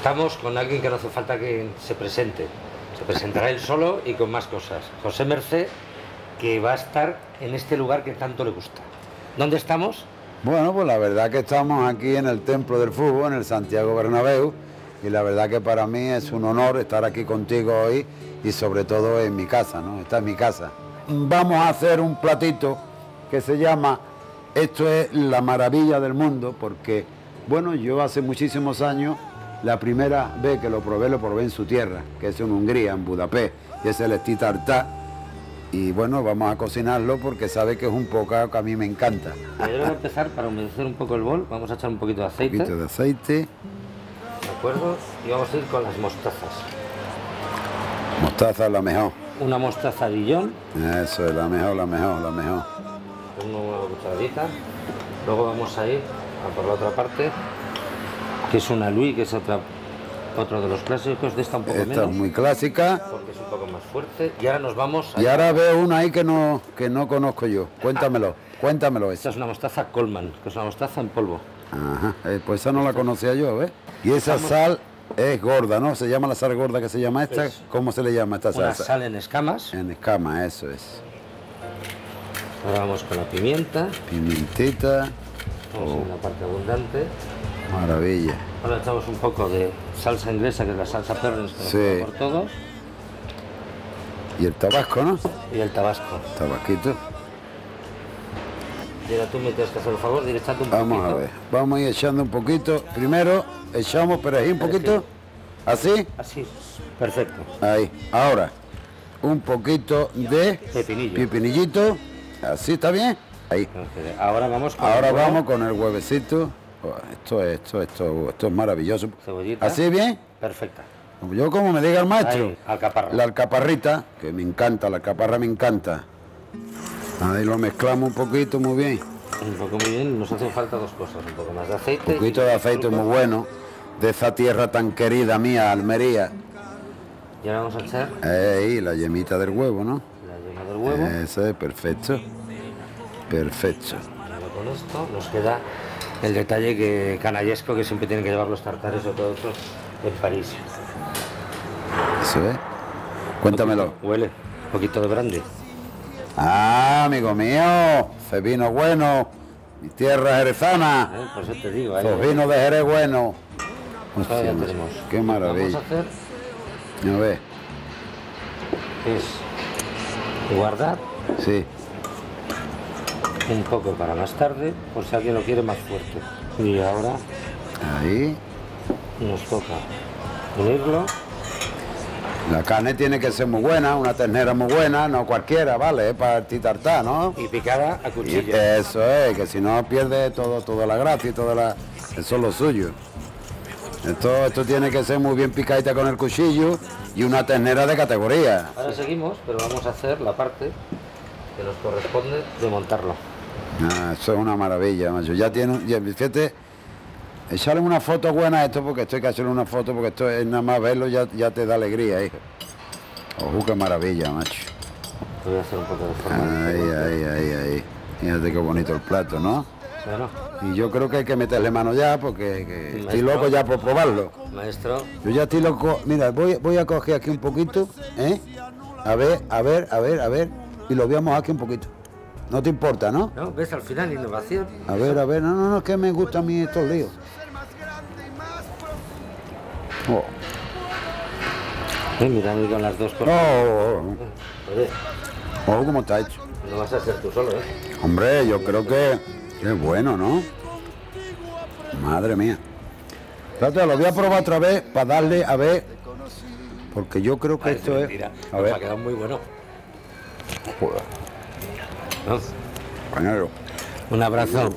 Estamos con alguien que no hace falta que se presente. Se presentará él solo y con más cosas. José Mercé, que va a estar en este lugar que tanto le gusta. ¿Dónde estamos? Bueno, pues la verdad que estamos aquí en el Templo del Fútbol, en el Santiago Bernabéu, y la verdad que para mí es un honor estar aquí contigo hoy y sobre todo en mi casa, ¿no? Esta es mi casa. Vamos a hacer un platito que se llama Esto es la maravilla del mundo, porque, bueno, yo hace muchísimos años, la primera vez que lo probé en su tierra, que es en Hungría, en Budapest, y es el estilo Tartá. Y bueno, vamos a cocinarlo porque sabe que es un bocado que a mí me encanta. Voy a empezar para humedecer un poco el bol, vamos a echar un poquito de aceite. Un poquito de aceite. De acuerdo, y vamos a ir con las mostazas. Mostaza es la mejor. Una mostaza Dijon. Eso es la mejor. Una cucharadita. Luego vamos a ir a por la otra parte, que es una Louis, que es otro de los clásicos. De esta un poco menos. Esta es muy clásica, porque es un poco más fuerte. Y ahora nos vamos a... Y ahora veo una ahí que no conozco yo. Cuéntamelo. Esta es una mostaza Coleman, que es una mostaza en polvo. Ajá, pues esa no la conocía yo, ¿ves? Y esa sal es gorda, ¿no? Se llama la sal gorda, que se llama esta. Es... ¿Cómo se le llama esta salsa? Una sal en escamas. En escamas, eso es. Ahora vamos con la pimienta. Pimentita. Vamos en la parte abundante. Maravilla. Ahora echamos un poco de salsa inglesa, que es la salsa Perrins, que sí, por todos. Y el tabasco, ¿no? Y el tabasco. Tabasquito. Y ahora tú me tienes que hacer el favor de ir echando un poquito. Vamos a ver, vamos a ir echando un poquito. Primero echamos perejil un poquito. ¿Así? Así, perfecto. Ahí, ahora un poquito de pepinillito. ¿Así está bien? Ahí. Ahora vamos con el huevecito. Esto es maravilloso. Cebollita. ¿Así bien? Perfecta. Yo como me diga el maestro. Ahí, alcaparra. La alcaparrita, que me encanta, la alcaparra me encanta. Ahí lo mezclamos un poquito, muy bien. Un poco muy bien, nos hacen falta dos cosas, un poco más de aceite. Un poquito de aceite muy bueno, de esa tierra tan querida mía, Almería. Y ahora vamos a echar... Ahí, la yemita del huevo, ¿no? La yema del huevo. Eso es, perfecto. Ahora con esto nos queda... el detalle que canallesco que siempre tienen que llevar los tartares o todo eso en París. Eso es. Cuéntamelo. Huele un poquito de brandy. Ah, amigo mío, ese vino bueno, mi tierra jerezana. Por eso te digo. Los vinos de Jerez bueno. Hostia, ya tenemos. Qué maravilla. Vamos a hacer. A ver. Es guardar. Sí. Un poco para más tarde, por si alguien lo quiere más fuerte. Y ahora ahí nos toca unirlo. La carne tiene que ser muy buena, una ternera muy buena, no cualquiera, vale, para el tartá, ¿no? Y picada a cuchillo. Eso es, que si no pierde toda la gracia y eso es lo suyo. Esto tiene que ser muy bien picadita con el cuchillo y una ternera de categoría. Ahora seguimos, pero vamos a hacer la parte que nos corresponde de montarlo. Ah, eso es una maravilla, macho. Ya tiene, fíjate, echarle una foto buena a esto, porque esto hay que hacerle una foto, porque esto es nada más verlo, ya te da alegría, hijo. Ojo, qué maravilla, macho. Voy a hacer un poco de forma. Ahí. Fíjate qué bonito el plato, ¿no? Claro. Y yo creo que hay que meterle mano ya, porque estoy loco ya por probarlo. Maestro. Yo ya estoy loco. Mira, voy a coger aquí un poquito, ¿eh? A ver. Y lo veamos aquí un poquito. No te importa, ¿no? No, ves, al final innovación. A ver, no, es que me gusta a mí estos líos. Oh. Mira, con las dos cosas. Oh, cómo está hecho. No vas a ser tú solo, ¿eh? Hombre, yo creo que es bueno, ¿no? Madre mía. Trata, lo voy a probar otra vez para darle, a ver, porque yo creo que esto es... Mentira. A ver. Nos ha quedado muy bueno. Joder. ¿No? Un abrazo.